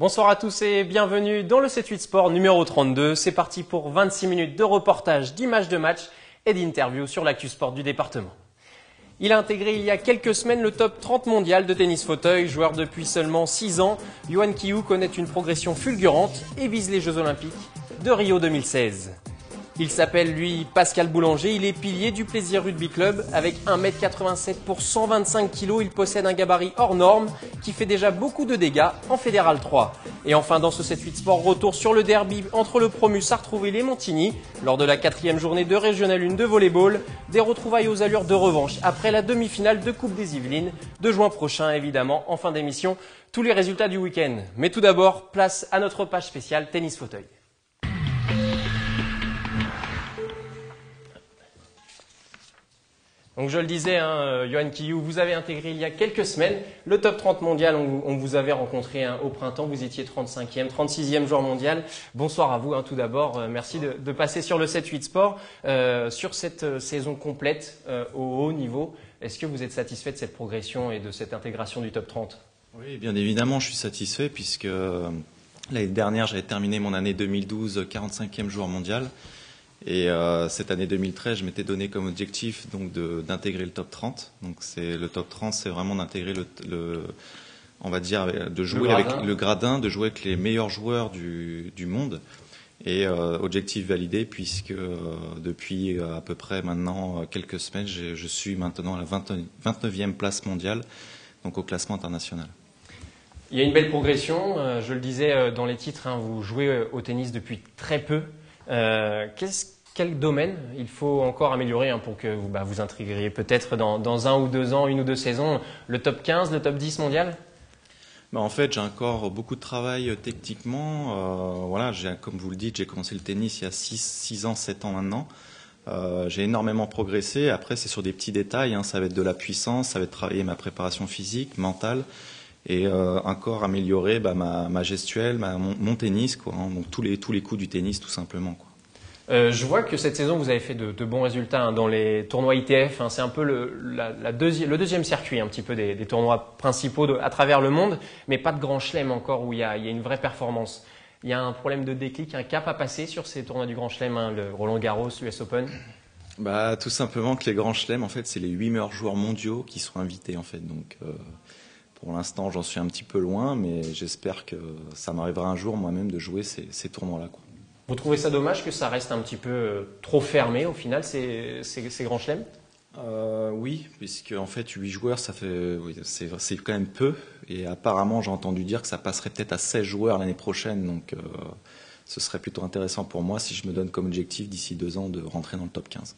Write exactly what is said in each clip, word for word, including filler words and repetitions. Bonsoir à tous et bienvenue dans le sept huit Sport numéro trente-deux. C'est parti pour vingt-six minutes de reportage, d'images de match et d'interviews sur l'actu sport du département. Il a intégré il y a quelques semaines le top trente mondial de tennis fauteuil. Joueur depuis seulement six ans, Yoann Quilliou connaît une progression fulgurante et vise les Jeux Olympiques de Rio deux mille seize. Il s'appelle, lui, Pascal Boulangé. Il est pilier du Plaisir Rugby Club. Avec un mètre quatre-vingt-sept pour cent vingt-cinq kilos, il possède un gabarit hors norme qui fait déjà beaucoup de dégâts en Fédéral trois. Et enfin, dans ce sept huit Sport, retour sur le derby entre le promu Sartrouville et Montigny lors de la quatrième journée de Régional un de volleyball. Des retrouvailles aux allures de revanche après la demi-finale de Coupe des Yvelines de juin prochain, évidemment, en fin d'émission. Tous les résultats du week-end. Mais tout d'abord, place à notre page spéciale tennis fauteuil. Donc je le disais, hein, Yoann Quilliou, vous avez intégré il y a quelques semaines le top trente mondial. On, on vous avait rencontré hein, au printemps, vous étiez trente-cinquième, trente-sixième joueur mondial. Bonsoir à vous hein, tout d'abord, euh, merci de, de passer sur le sept huit Sport. Euh, sur cette euh, saison complète euh, au haut niveau, est-ce que vous êtes satisfait de cette progression et de cette intégration du top trente? Oui, bien évidemment, je suis satisfait puisque euh, l'année dernière, j'avais terminé mon année deux mille douze, quarante-cinquième joueur mondial. Et euh, cette année deux mille treize, je m'étais donné comme objectif donc d'intégrer le top trente. Donc c'est le top trente, c'est vraiment d'intégrer le, le, on va dire, de jouer le avec le gradin, de jouer avec les meilleurs joueurs du, du monde. Et euh, objectif validé puisque euh, depuis euh, à peu près maintenant quelques semaines, je suis maintenant à la vingt-neuvième place mondiale, donc au classement international. Il y a une belle progression. Euh, je le disais euh, dans les titres, hein, vous jouez au tennis depuis très peu. Euh, qu'est-ce, quel domaine il faut encore améliorer hein, pour que vous, bah, vous intégriez peut-être dans, dans un ou deux ans, une ou deux saisons, le top quinze, le top dix mondial? Bah en fait, j'ai encore beaucoup de travail techniquement. Euh, voilà, comme vous le dites, j'ai commencé le tennis il y a six ans, sept ans maintenant. Euh, j'ai énormément progressé. Après, c'est sur des petits détails. Hein, ça va être de la puissance, ça va être travailler ma préparation physique, mentale. Et euh, encore améliorer bah, ma, ma gestuelle, ma, mon, mon tennis, quoi, hein, donc tous les, tous les coups du tennis tout simplement. Quoi. Euh, je vois que cette saison vous avez fait de, de bons résultats hein, dans les tournois I T F, hein, c'est un peu le, la, la deuxi le deuxième circuit un petit peu des, des tournois principaux de, à travers le monde, mais pas de grand chelem encore où il y, y a une vraie performance. Il y a un problème de déclic, un cap à passer sur ces tournois du grand chelem, hein, le Roland Garros, l'U S Open? Bah, tout simplement que les grands chelems, en fait, c'est les huit meilleurs joueurs mondiaux qui sont invités en fait, donc... Euh... Pour l'instant, j'en suis un petit peu loin, mais j'espère que ça m'arrivera un jour moi-même de jouer ces, ces tournois-là. Vous trouvez ça dommage que ça reste un petit peu trop fermé au final, ces, ces, ces grands chelems? euh, Oui, puisque en fait, huit joueurs, ça fait, oui, c'est quand même peu. Et apparemment, j'ai entendu dire que ça passerait peut-être à seize joueurs l'année prochaine. Donc, euh, ce serait plutôt intéressant pour moi si je me donne comme objectif d'ici deux ans de rentrer dans le top quinze.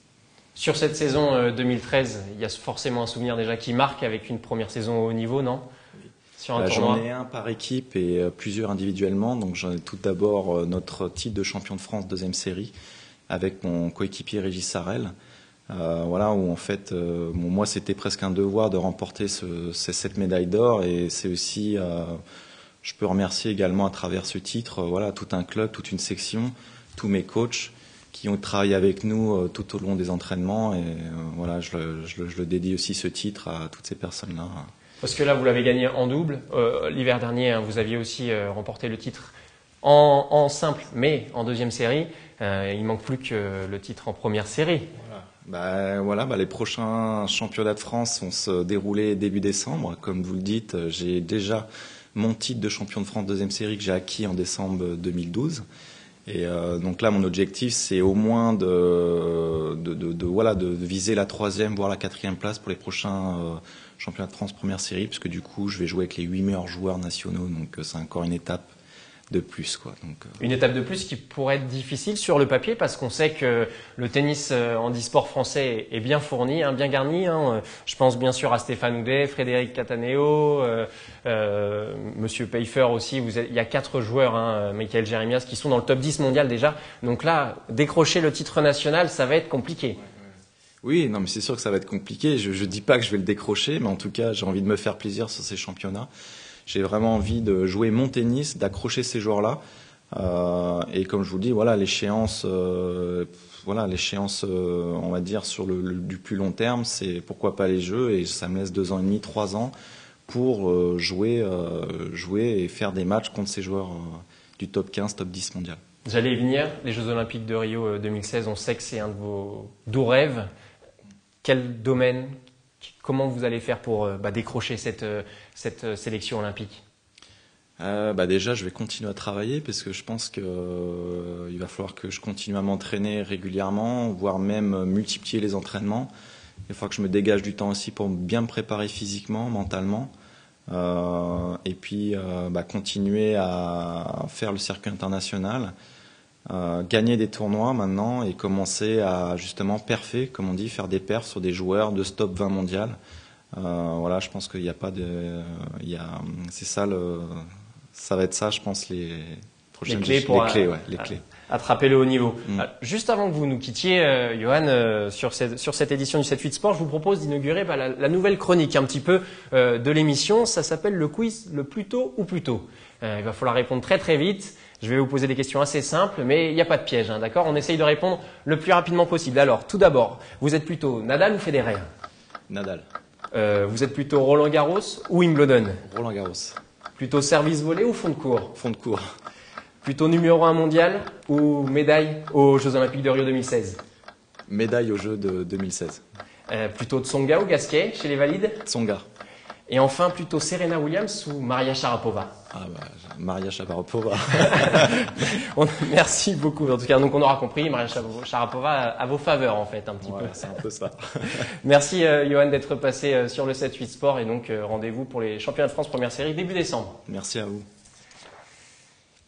Sur cette saison deux mille treize, il y a forcément un souvenir déjà qui marque avec une première saison au haut niveau, non? Sur un tournoi. J'en ai un par équipe et plusieurs individuellement. Donc j'en ai tout d'abord notre titre de champion de France deuxième série avec mon coéquipier Régis Sarel. Euh, voilà où en fait, euh, bon, moi c'était presque un devoir de remporter ce, ces sept médailles d'or et c'est aussi, euh, je peux remercier également à travers ce titre, euh, voilà tout un club, toute une section, tous mes coachs qui ont travaillé avec nous tout au long des entraînements. Et euh, voilà, je, je, je le dédie aussi ce titre à toutes ces personnes-là. Parce que là, vous l'avez gagné en double. Euh, L'hiver dernier, hein, vous aviez aussi euh, remporté le titre en, en simple, mais en deuxième série. Euh, il ne manque plus que le titre en première série. Voilà. Bah, voilà, bah, les prochains championnats de France vont se dérouler début décembre. Comme vous le dites, j'ai déjà mon titre de champion de France deuxième série que j'ai acquis en décembre deux mille douze. Et euh, donc là, mon objectif, c'est au moins de, de, de, de, voilà, de viser la troisième, voire la quatrième place pour les prochains euh, championnats de France première série, puisque du coup, je vais jouer avec les huit meilleurs joueurs nationaux, donc euh, c'est encore une étape de plus, quoi. Donc, euh... Une étape de plus qui pourrait être difficile sur le papier, parce qu'on sait que le tennis en handisport français est bien fourni, hein, bien garni. Hein. Je pense bien sûr à Stéphane Houdet, Frédéric Cataneo, euh, euh, Monsieur Peiffer aussi. Vous êtes, il y a quatre joueurs, hein, Michael Jeremias, qui sont dans le top dix mondial déjà. Donc là, décrocher le titre national, ça va être compliqué. Oui, non, mais c'est sûr que ça va être compliqué. Je ne dis pas que je vais le décrocher, mais en tout cas, j'ai envie de me faire plaisir sur ces championnats. J'ai vraiment envie de jouer mon tennis, d'accrocher ces joueurs-là. Euh, et comme je vous le dis, voilà, l'échéance, euh, voilà, l'échéance, euh, on va dire, sur le, le, du plus long terme, c'est pourquoi pas les Jeux. Et ça me laisse deux ans et demi, trois ans pour jouer, jouer et faire des matchs contre ces joueurs du top quinze, top dix mondial. J'allais y venir, les Jeux Olympiques de Rio deux mille seize, on sait que c'est un de vos doux rêves. Quel domaine, comment vous allez faire pour bah, décrocher cette, cette sélection olympique? Euh, bah déjà, je vais continuer à travailler parce que je pense qu'il euh, va falloir que je continue à m'entraîner régulièrement, voire même multiplier les entraînements. Il faut que je me dégage du temps aussi pour bien me préparer physiquement, mentalement. Euh, et puis, euh, bah, continuer à faire le circuit international, euh, gagner des tournois maintenant et commencer à justement perfer, comme on dit, faire des perfs sur des joueurs de ce top vingt mondial. Euh, voilà, je pense qu'il n'y a pas de... Il y a, c'est ça le... Ça va être ça, je pense, les prochaines les clés. Pour les clés, ouais, les clés. Attraper le haut niveau. Mm. Juste avant que vous nous quittiez, euh, Yoann, euh, sur, cette, sur cette édition du sept huit Sport, je vous propose d'inaugurer bah, la, la nouvelle chronique un petit peu euh, de l'émission. Ça s'appelle le quiz le plus tôt ou plus tôt. Euh, il va falloir répondre très très vite. Je vais vous poser des questions assez simples, mais il n'y a pas de piège, hein, d'accord? On essaye de répondre le plus rapidement possible. Alors, tout d'abord, vous êtes plutôt Nadal ou Federer? Nadal. Euh, vous êtes plutôt Roland Garros ou Wimbledon? Roland Garros. Plutôt service volé ou fond de cours? Fond de cours. Plutôt numéro un mondial ou médaille aux Jeux Olympiques de Rio deux mille seize? Médaille aux Jeux de deux mille seize. Euh, plutôt Tsonga ou Gasquet chez les Valides? Tsonga. Et enfin, plutôt Serena Williams ou Maria Sharapova? Ah bah, Maria Sharapova. Merci beaucoup. En tout cas, donc on aura compris, Maria Sharapova à vos faveurs en fait, un petit voilà, peu. C'est un peu ça. Merci euh, Yoann d'être passé euh, sur le sept huit Sport et donc euh, rendez-vous pour les Championnats de France première série début décembre. Merci à vous.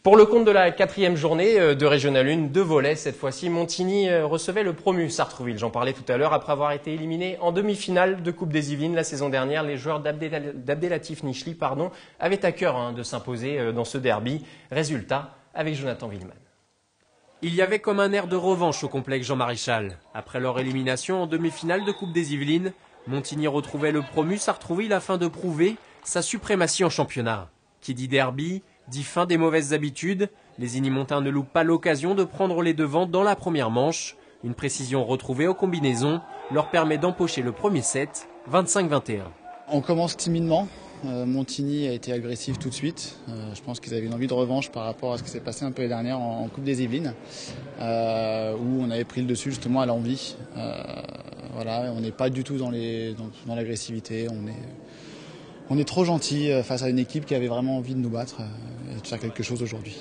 Pour le compte de la quatrième journée de Régional un, deux volets cette fois-ci, Montigny recevait le promu Sartrouville. J'en parlais tout à l'heure, après avoir été éliminé en demi-finale de Coupe des Yvelines la saison dernière, les joueurs d'Abdelatif Nichli pardon, avaient à cœur hein, de s'imposer dans ce derby. Résultat avec Jonathan Villemane. Il y avait comme un air de revanche au complexe Jean Maréchal. Après leur élimination en demi-finale de Coupe des Yvelines, Montigny retrouvait le promu Sartrouville afin de prouver sa suprématie en championnat. Qui dit derby dit fin des mauvaises habitudes, les Inimontins ne loupent pas l'occasion de prendre les devants dans la première manche. Une précision retrouvée aux combinaisons leur permet d'empocher le premier set, vingt-cinq à vingt et un. On commence timidement. Euh, Montigny a été agressif tout de suite. Euh, je pense qu'ils avaient une envie de revanche par rapport à ce qui s'est passé un peu les dernières en, en Coupe des Yvelines, euh, où on avait pris le dessus justement à l'envie. Euh, voilà, on n'est pas du tout dans les, dans, dans l'agressivité. On est... On est trop gentil face à une équipe qui avait vraiment envie de nous battre et de faire quelque chose aujourd'hui.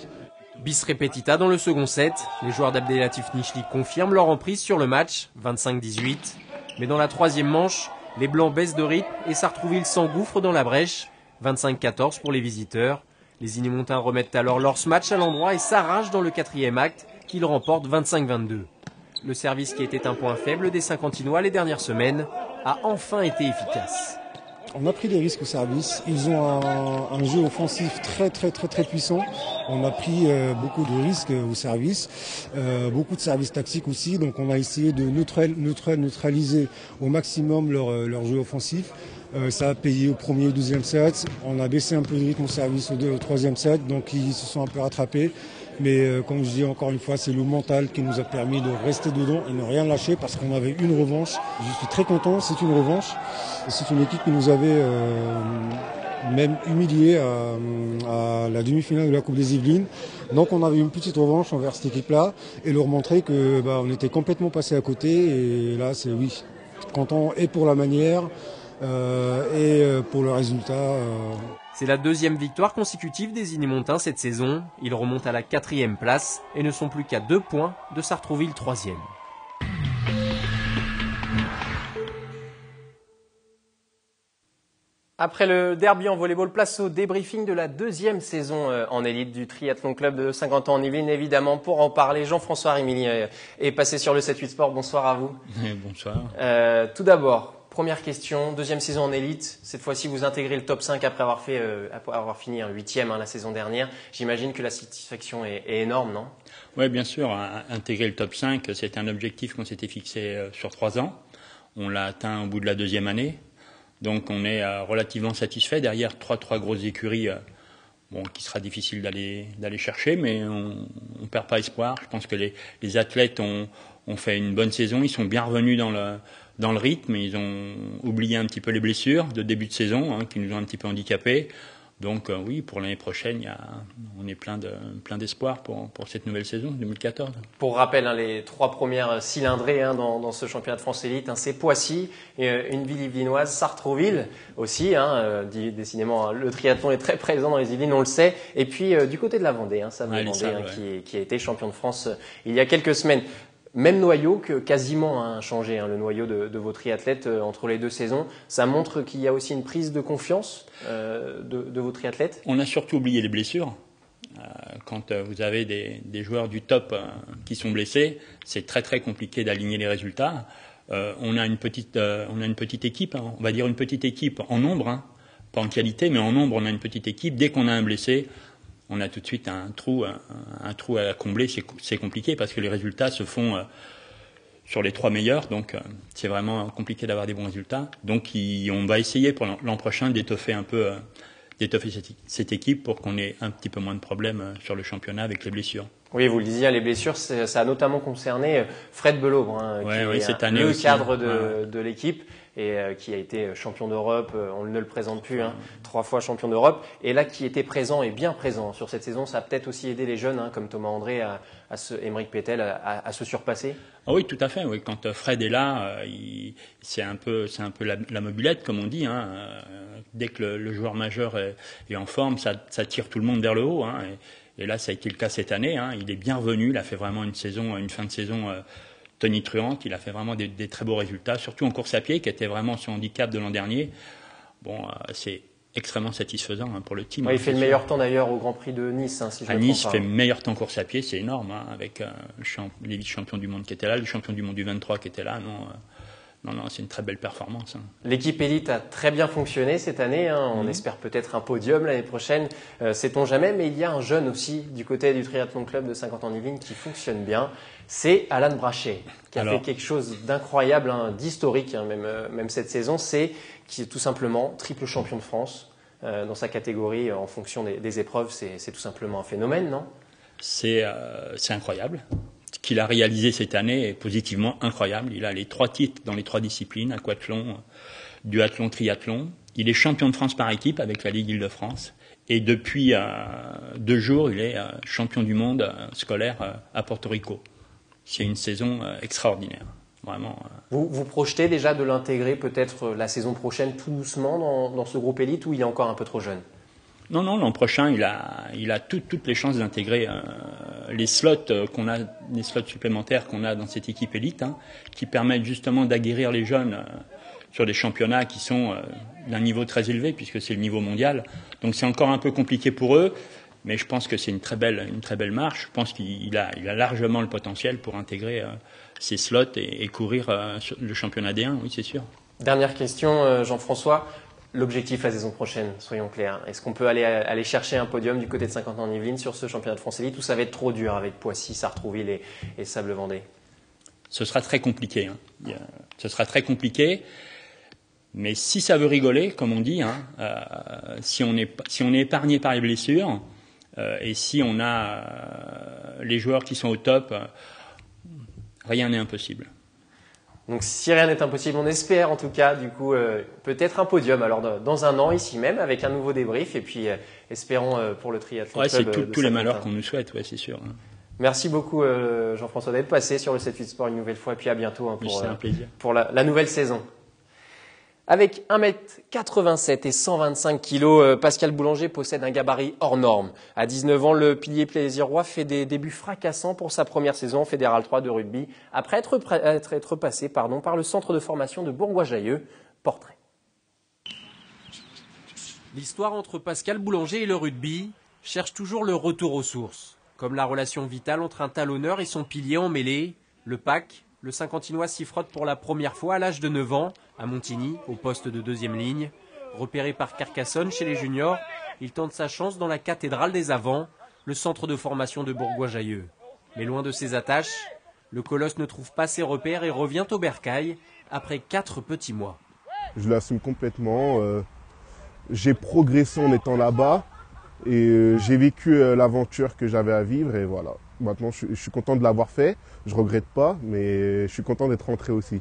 Bis repetita dans le second set, les joueurs d'Abdelatif Nichli confirment leur emprise sur le match, vingt-cinq à dix-huit. Mais dans la troisième manche, les Blancs baissent de rythme et Sartrouville s'engouffre dans la brèche, vingt-cinq à quatorze pour les visiteurs. Les Inimontins remettent alors leur match à l'endroit et s'arrachent dans le quatrième acte qu'ils remportent vingt-cinq à vingt-deux. Le service qui était un point faible des Cinquantinois les dernières semaines a enfin été efficace. On a pris des risques au service, ils ont un, un jeu offensif très très très très puissant, on a pris euh, beaucoup de risques au service, euh, beaucoup de services tactiques aussi, donc on a essayé de neutraliser au maximum leur, leur jeu offensif, euh, ça a payé au premier et au deuxième set, on a baissé un peu le rythme au service au, deux, au troisième set, donc ils se sont un peu rattrapés, mais euh, comme je dis encore une fois, c'est le mental qui nous a permis de rester dedans et ne rien lâcher parce qu'on avait une revanche, je suis très content, c'est une revanche, c'est une équipe qui nous avait... Euh, même humilié à, à la demi-finale de la Coupe des Yvelines. Donc on avait une petite revanche envers cette équipe-là et leur montrer que bah, on était complètement passé à côté. Et là, c'est oui, content et pour la manière euh, et pour le résultat. Euh. C'est la deuxième victoire consécutive des Inimontins cette saison. Ils remontent à la quatrième place et ne sont plus qu'à deux points de Sartrouville troisième. Après le derby en volleyball, place au débriefing de la deuxième saison en élite du Triathlon Club de Saint-Quentin en Yvelines. Évidemment, pour en parler, Jean-François Rémili est passé sur le sept huit Sport. Bonsoir à vous. Et bonsoir. Euh, tout d'abord, première question, deuxième saison en élite. Cette fois-ci, vous intégrez le top cinq après avoir, fait, euh, après avoir fini un huitième hein, la saison dernière. J'imagine que la satisfaction est, est énorme, non? Oui, bien sûr. Intégrer le top cinq, c'est un objectif qu'on s'était fixé sur trois ans. On l'a atteint au bout de la deuxième année. Donc on est relativement satisfait. Derrière trois, trois grosses écuries, bon, qui sera difficile d'aller chercher, mais on ne perd pas espoir. Je pense que les, les athlètes ont, ont fait une bonne saison, ils sont bien revenus dans le, dans le rythme, ils ont oublié un petit peu les blessures de début de saison hein, qui nous ont un petit peu handicapés. Donc euh, oui, pour l'année prochaine, y a, on est plein de, plein d'espoir pour, pour cette nouvelle saison deux mille quatorze. Pour rappel, hein, les trois premières cylindrées hein, dans, dans ce championnat de France élite, hein, c'est Poissy, et, euh, une ville yvelinoise, Sartrouville aussi. Hein, euh, décidément, hein, le triathlon est très présent dans les Yvelines, on le sait. Et puis euh, du côté de la Vendée, hein, Sam ouais, Vendée ça, hein, ouais. qui, qui a été champion de France euh, il y a quelques semaines. Même noyau que quasiment hein, changé, hein, le noyau de, de vos triathlètes euh, entre les deux saisons. Ça montre qu'il y a aussi une prise de confiance euh, de, de vos triathlètes. On a surtout oublié les blessures. Euh, quand euh, vous avez des, des joueurs du top euh, qui sont blessés, c'est très très compliqué d'aligner les résultats. Euh, on a une petite, euh, on a une petite équipe, hein, on va dire une petite équipe en nombre, hein, pas en qualité, mais en nombre on a une petite équipe. Dès qu'on a un blessé, on a tout de suite un trou, un, un trou à combler, c'est compliqué parce que les résultats se font euh, sur les trois meilleurs, donc euh, c'est vraiment compliqué d'avoir des bons résultats. Donc il, on va essayer pour l'an prochain d'étoffer un peu euh, d'étoffer cette, cette équipe pour qu'on ait un petit peu moins de problèmes euh, sur le championnat avec les blessures. Oui, vous le disiez, les blessures, ça a notamment concerné Fred Belobre, hein, ouais, qui oui, est cette un, année le aussi, cadre de, ouais. de l'équipe. Et euh, qui a été champion d'Europe, euh, on ne le présente plus, hein, trois fois champion d'Europe, et là qui était présent et bien présent sur cette saison, ça a peut-être aussi aidé les jeunes hein, comme Thomas André, à, à se, Emeric Pétel, à, à, à se surpasser. Ah oui, tout à fait. Oui. Quand Fred est là, euh, c'est un peu, c'est un peu la, la mobilette, comme on dit. Hein. Euh, dès que le, le joueur majeur est, est en forme, ça, ça tire tout le monde vers le haut. Hein. Et, et là, ça a été le cas cette année. Hein. Il est bien revenu. Il a fait vraiment une saison, une fin de saison. Euh, Tony Truant, il a fait vraiment des, des très beaux résultats, surtout en course à pied, qui était vraiment son handicap de l'an dernier. Bon, euh, c'est extrêmement satisfaisant hein, pour le team. Ouais, il fait le meilleur temps d'ailleurs au Grand Prix de Nice. Hein, si je à Nice, il fait le meilleur temps course à pied, c'est énorme, hein, avec euh, les vice-champions du monde qui étaient là, le champion du monde du vingt-trois qui était là. Non, euh, non, non c'est une très belle performance. Hein. L'équipe élite a très bien fonctionné cette année. Hein, on mmh. espère peut-être un podium l'année prochaine, euh, sait-on jamais. Mais il y a un jeune aussi du côté du Triathlon Club de Saint-Quentin-en-Yvelines qui fonctionne bien. C'est Alain Brachet qui a Alors, fait quelque chose d'incroyable, hein, d'historique, hein, même, même cette saison. C'est qui est tout simplement triple champion de France euh, dans sa catégorie en fonction des, des épreuves. C'est tout simplement un phénomène, non? C'est euh, incroyable. Ce qu'il a réalisé cette année est positivement incroyable. Il a les trois titres dans les trois disciplines, aquathlon, duathlon, triathlon. Il est champion de France par équipe avec la Ligue Île-de-France. Et depuis euh, deux jours, il est euh, champion du monde euh, scolaire euh, à Porto Rico. C'est une saison extraordinaire, vraiment. Vous, vous projetez déjà de l'intégrer peut-être la saison prochaine tout doucement dans, dans ce groupe élite où il est encore un peu trop jeune? Non, non, l'an prochain, il a, il a tout, toutes les chances d'intégrer euh, les slots qu'on a, les slots supplémentaires qu'on a dans cette équipe élite, hein, qui permettent justement d'aguerrir les jeunes euh, sur des championnats qui sont euh, d'un niveau très élevé puisque c'est le niveau mondial. Donc c'est encore un peu compliqué pour eux. Mais je pense que c'est une très belle, une très belle marche. Je pense qu'il a, il a largement le potentiel pour intégrer euh, ses slots et, et courir euh, sur le championnat D un, oui, c'est sûr. Dernière question, euh, Jean-François. L'objectif la saison prochaine, soyons clairs. Est-ce qu'on peut aller, aller chercher un podium du côté de Saint-Quentin-en-Yvelines sur ce championnat de France élite ou ça va être trop dur avec Poissy, Sartrouville et, et Sable-Vendée? Ce sera très compliqué. Hein. Ce sera très compliqué. Mais si ça veut rigoler, comme on dit, hein, euh, si, on est, si on est épargné par les blessures... Euh, et si on a euh, les joueurs qui sont au top, euh, rien n'est impossible. Donc si rien n'est impossible, on espère en tout cas du coup euh, peut-être un podium alors dans un an ici même avec un nouveau débrief et puis euh, espérons euh, pour le triathlon. Ouais, c'est tous les malheurs qu'on nous souhaite, ouais, c'est sûr. Hein. Merci beaucoup euh, Jean-François d'être passé sur le sept huit Sport une nouvelle fois et puis à bientôt hein, pour, euh, pour la, la nouvelle saison. Avec un mètre quatre-vingt-sept et cent vingt-cinq kilos, Pascal Boulangé possède un gabarit hors norme. À dix-neuf ans, le pilier plaisirois fait des débuts fracassants pour sa première saison en Fédéral trois de rugby, après être, être, être passé pardon, par le centre de formation de Bourgoin-Jallieu. Portrait. L'histoire entre Pascal Boulangé et le rugby cherche toujours le retour aux sources. Comme la relation vitale entre un talonneur et son pilier en mêlée, le P A C, le Saint-Quentinois s'y frotte pour la première fois à l'âge de neuf ans, à Montigny, au poste de deuxième ligne. Repéré par Carcassonne chez les juniors, il tente sa chance dans la cathédrale des avants, le centre de formation de Bourgoin-Jallieu. Mais loin de ses attaches, le colosse ne trouve pas ses repères et revient au bercail après quatre petits mois. Je l'assume complètement. Euh, j'ai progressé en étant là-bas et euh, j'ai vécu euh, l'aventure que j'avais à vivre et voilà. Maintenant, je, je suis content de l'avoir fait. Je regrette pas, mais je suis content d'être rentré aussi.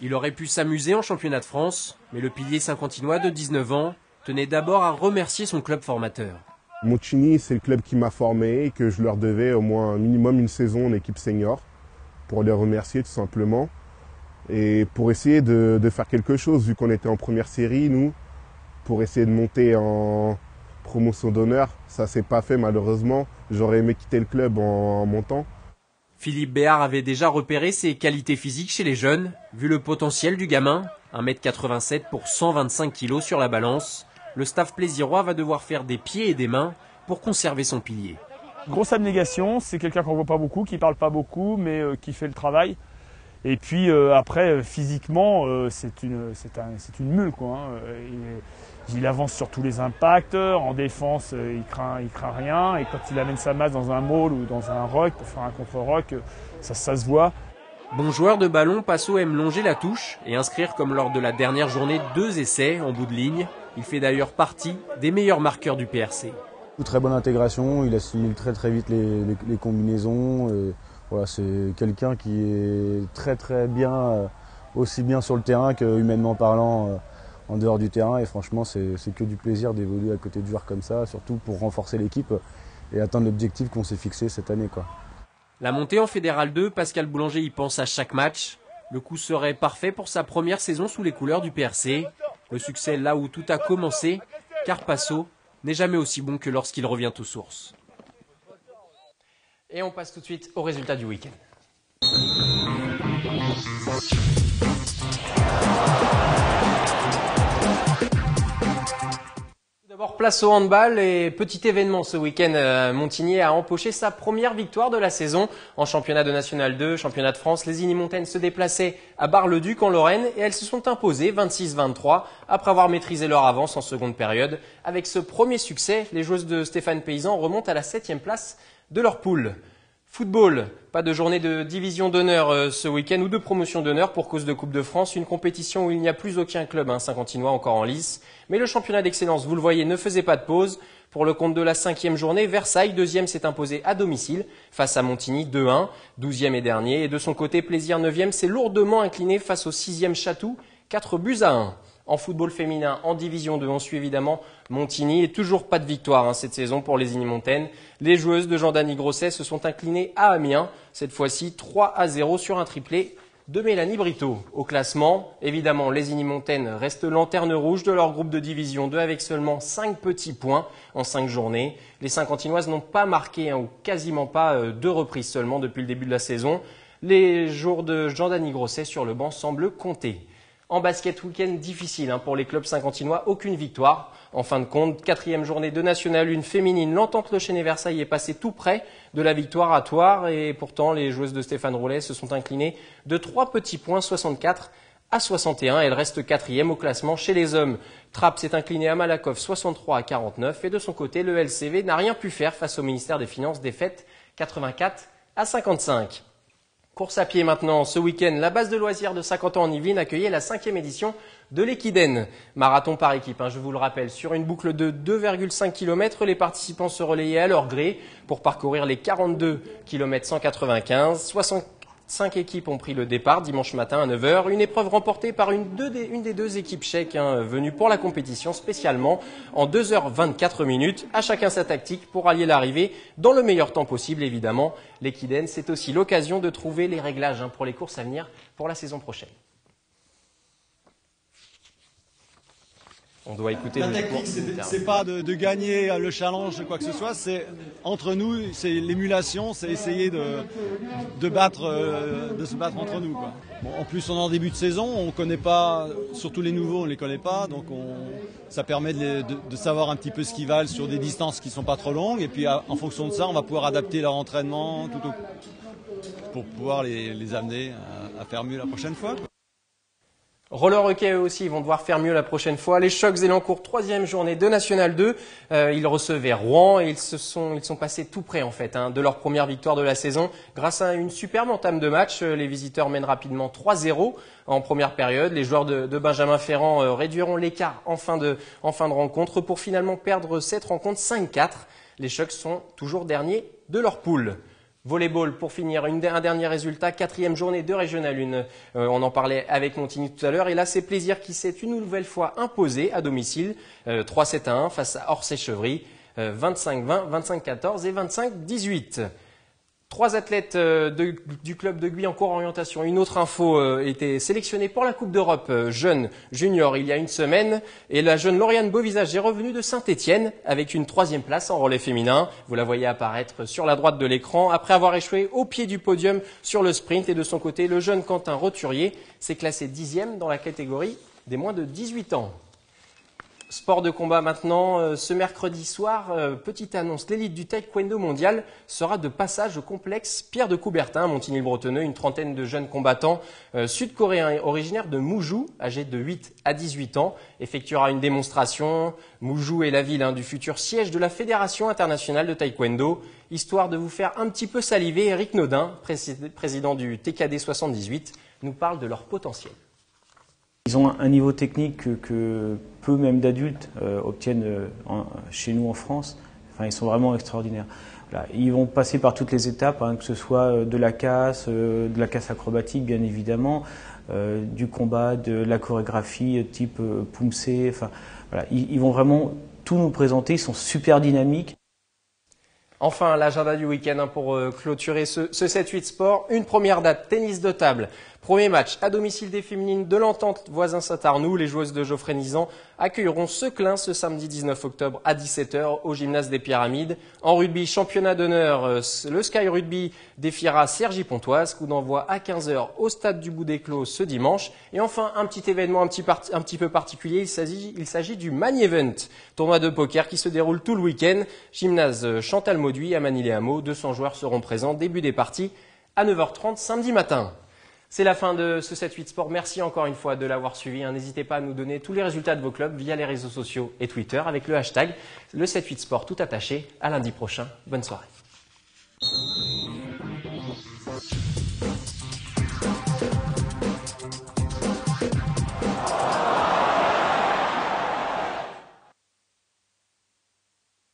Il aurait pu s'amuser en championnat de France, mais le pilier saint-quentinois de dix-neuf ans tenait d'abord à remercier son club formateur. Montigny, c'est le club qui m'a formé et que je leur devais au moins un minimum une saison en équipe senior pour les remercier tout simplement et pour essayer de, de faire quelque chose vu qu'on était en première série, nous, pour essayer de monter en promotion d'honneur. Ça s'est pas fait malheureusement, j'aurais aimé quitter le club en, en montant. Philippe Béard avait déjà repéré ses qualités physiques chez les jeunes, vu le potentiel du gamin, un mètre quatre-vingt-sept pour cent vingt-cinq kilos sur la balance. Le staff plaisirois va devoir faire des pieds et des mains pour conserver son pilier. Grosse abnégation, c'est quelqu'un qu'on ne voit pas beaucoup, qui ne parle pas beaucoup, mais euh, qui fait le travail. Et puis euh, après, euh, physiquement, euh, c'est une, c'est un, c'est une mule, quoi, hein. Il, il avance sur tous les impacts, en défense, euh, il craint, il craint rien. Et quand il amène sa masse dans un maul ou dans un rock pour faire un contre-rock, ça, ça se voit. Bon joueur de ballon, Passo aime longer la touche et inscrire comme lors de la dernière journée deux essais en bout de ligne. Il fait d'ailleurs partie des meilleurs marqueurs du P R C. Très bonne intégration, il assimile très très vite les, les, les combinaisons. Et voilà, c'est quelqu'un qui est très très bien, aussi bien sur le terrain que humainement parlant en dehors du terrain. Et franchement, c'est que du plaisir d'évoluer à côté de joueurs comme ça, surtout pour renforcer l'équipe et atteindre l'objectif qu'on s'est fixé cette année, quoi. La montée en Fédéral deux, Pascal Boulangé y pense à chaque match. Le coup serait parfait pour sa première saison sous les couleurs du P R C. Le succès là où tout a commencé, car Passo n'est jamais aussi bon que lorsqu'il revient aux sources. Et on passe tout de suite aux résultats du week-end. D'abord, place au handball et petit événement ce week-end. Montigny a empoché sa première victoire de la saison en championnat de National deux, championnat de France. Les Inimontaines se déplaçaient à Bar-le-Duc en Lorraine et elles se sont imposées vingt-six vingt-trois après avoir maîtrisé leur avance en seconde période. Avec ce premier succès, les joueuses de Stéphane Paysan remontent à la septième place de leur poule. Football, pas de journée de division d'honneur ce week-end ou de promotion d'honneur pour cause de Coupe de France, une compétition où il n'y a plus aucun club hein, saint-quentinois encore en lice. Mais le championnat d'excellence, vous le voyez, ne faisait pas de pause. Pour le compte de la cinquième journée, Versailles, deuxième, s'est imposé à domicile face à Montigny, deux un, douzième et dernier. Et de son côté, Plaisir, neuvième, s'est lourdement incliné face au sixième Chatou, quatre buts à un. En football féminin, en division deux, on suit évidemment Montigny. Et toujours pas de victoire hein, cette saison pour les Inimontaines. Les joueuses de Jean Dani Grosset se sont inclinées à Amiens, cette fois-ci trois à zéro sur un triplé de Mélanie Brito. Au classement, évidemment, les Inimontaines restent lanterne rouge de leur groupe de division deux avec seulement cinq petits points en cinq journées. Les Saint-Quentinoises n'ont pas marqué hein, ou quasiment pas euh, deux reprises seulement depuis le début de la saison. Les jours de Jean Dani Grosset sur le banc semblent compter. En basket, week-end difficile hein, pour les clubs saint-quentinois, aucune victoire. En fin de compte, quatrième journée de National un féminine, l'Entente de Chénet-Versailles est passée tout près de la victoire à Thouars. Et pourtant, les joueuses de Stéphane Roulet se sont inclinées de trois petits points, soixante-quatre à soixante et un. Elle reste quatrième au classement chez les hommes. Trapp s'est incliné à Malakoff, soixante-trois à quarante-neuf. Et de son côté, le L C V n'a rien pu faire face au ministère des Finances, défaite quatre-vingt-quatre à cinquante-cinq. Course à pied maintenant, ce week-end, la base de loisirs de Saint-Quentin-en-Yvelines accueillait la cinquième édition de l'Equiden. Marathon par équipe, hein, je vous le rappelle, sur une boucle de deux virgule cinq kilomètres, les participants se relayaient à leur gré pour parcourir les quarante-deux kilomètres cent quatre-vingt-quinze. soixante-cinq équipes ont pris le départ dimanche matin à neuf heures. Une épreuve remportée par une, deux des, une des deux équipes tchèques hein, venues pour la compétition spécialement en deux heures vingt-quatre minutes. À chacun sa tactique pour allier l'arrivée dans le meilleur temps possible, évidemment. L'Equiden, c'est aussi l'occasion de trouver les réglages hein, pour les courses à venir pour la saison prochaine. On doit écouter la technique, c'est pas de, de gagner le challenge, quoi que ce soit. C'est entre nous, c'est l'émulation, c'est essayer de, de battre, de se battre entre nous, quoi. Bon, en plus, on est en début de saison, on connaît pas, surtout les nouveaux, on les connaît pas, donc on, ça permet de, les, de, de savoir un petit peu ce qu'ils valent sur des distances qui sont pas trop longues. Et puis, en fonction de ça, on va pouvoir adapter leur entraînement tout au, pour pouvoir les, les amener à, à faire mieux la prochaine fois, quoi. Roller hockey, eux aussi, ils vont devoir faire mieux la prochaine fois. Les Chocs Zélancourt, troisième journée de National deux. Euh, ils recevaient Rouen et ils se sont, ils sont passés tout près en fait hein, de leur première victoire de la saison. Grâce à une superbe entame de match, les visiteurs mènent rapidement trois zéro en première période. Les joueurs de, de Benjamin Ferrand euh, réduiront l'écart en, en fin de rencontre pour finalement perdre cette rencontre cinq quatre. Les Chocs sont toujours derniers de leur poule. Volleyball, pour finir, une, un dernier résultat, quatrième journée de Régional un. Euh, on en parlait avec Montigny tout à l'heure. Et là, c'est Plaisir qui s'est une nouvelle fois imposé à domicile. Euh, trois sept à un face à Orsay-Chevry, euh, vingt-cinq vingt, vingt-cinq quatorze et vingt-cinq dix-huit. Trois athlètes euh, de, du club de Guyancourt Orientation, une autre info, euh, étaient sélectionnés pour la Coupe d'Europe euh, jeune junior il y a une semaine. Et la jeune Lauriane Beauvisage est revenue de Saint-Étienne avec une troisième place en relais féminin. Vous la voyez apparaître sur la droite de l'écran après avoir échoué au pied du podium sur le sprint. Et de son côté, le jeune Quentin Roturier s'est classé dixième dans la catégorie des moins de dix-huit ans. Sport de combat maintenant, ce mercredi soir, petite annonce, l'élite du taekwondo mondial sera de passage au complexe Pierre de Coubertin, Montigny-le-Bretonneux. Une trentaine de jeunes combattants sud-coréens originaires de Mouju, âgés de huit à dix-huit ans, effectuera une démonstration. Mouju est la ville hein, du futur siège de la Fédération internationale de taekwondo. Histoire de vous faire un petit peu saliver, Eric Naudin, président du T K D soixante-dix-huit, nous parle de leur potentiel. Ils ont un niveau technique que, que peu même d'adultes euh, obtiennent euh, en, chez nous en France. Enfin, ils sont vraiment extraordinaires. Voilà. Ils vont passer par toutes les étapes, hein, que ce soit de la casse, euh, de la casse acrobatique bien évidemment, euh, du combat, de la chorégraphie type euh, Poumsé. Enfin, voilà. ils, ils vont vraiment tout nous présenter, ils sont super dynamiques. Enfin, l'agenda du week-end pour clôturer ce, ce sept huit sport. Une première date, tennis de table. Premier match à domicile des féminines de l'Entente voisin Saint-Arnoult. Les joueuses de Geoffrey Nizan accueilleront Seclin ce samedi dix-neuf octobre à dix-sept heures au gymnase des Pyramides. En rugby, championnat d'honneur, le Sky Rugby défiera Cergy-Pontoise. Coup d'envoi à quinze heures au stade du Bout des Clos ce dimanche. Et enfin, un petit événement un petit, part, un petit peu particulier. Il s'agit, il s'agit du Man Event, tournoi de poker qui se déroule tout le week-end. Gymnase Chantal Maud à Manille-les-Hameaux, deux cents joueurs seront présents, début des parties à neuf heures trente samedi matin. C'est la fin de ce sept huit Sport, merci encore une fois de l'avoir suivi. N'hésitez pas à nous donner tous les résultats de vos clubs via les réseaux sociaux et Twitter avec le hashtag le sept huit Sport tout attaché. À lundi prochain, bonne soirée.